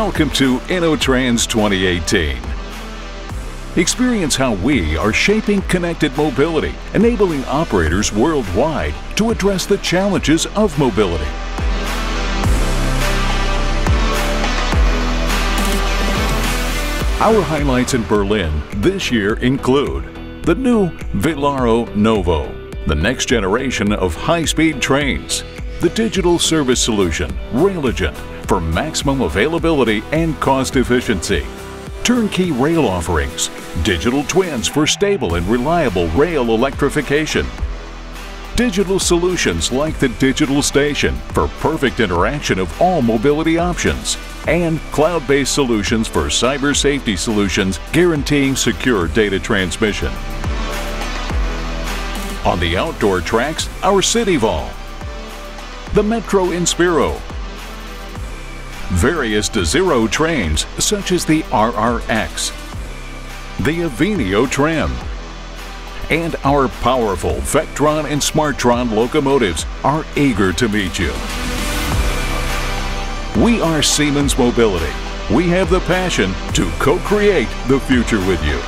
Welcome to InnoTrans 2018. Experience how we are shaping connected mobility, enabling operators worldwide to address the challenges of mobility. Our highlights in Berlin this year include the new Velaro Novo, the next generation of high-speed trains, the digital service solution, Railigent, for maximum availability and cost efficiency, turnkey rail offerings, digital twins for stable and reliable rail electrification, digital solutions like the Digital Station for perfect interaction of all mobility options, and cloud-based solutions for cybersafety solutions guaranteeing secure data transmission. On the outdoor tracks, our Cityval, the Metro Inspiro, various Desiro trains such as the RRX, the Avenio tram, and our powerful Vectron and Smartron locomotives are eager to meet you. We are Siemens Mobility. We have the passion to co-create the future with you.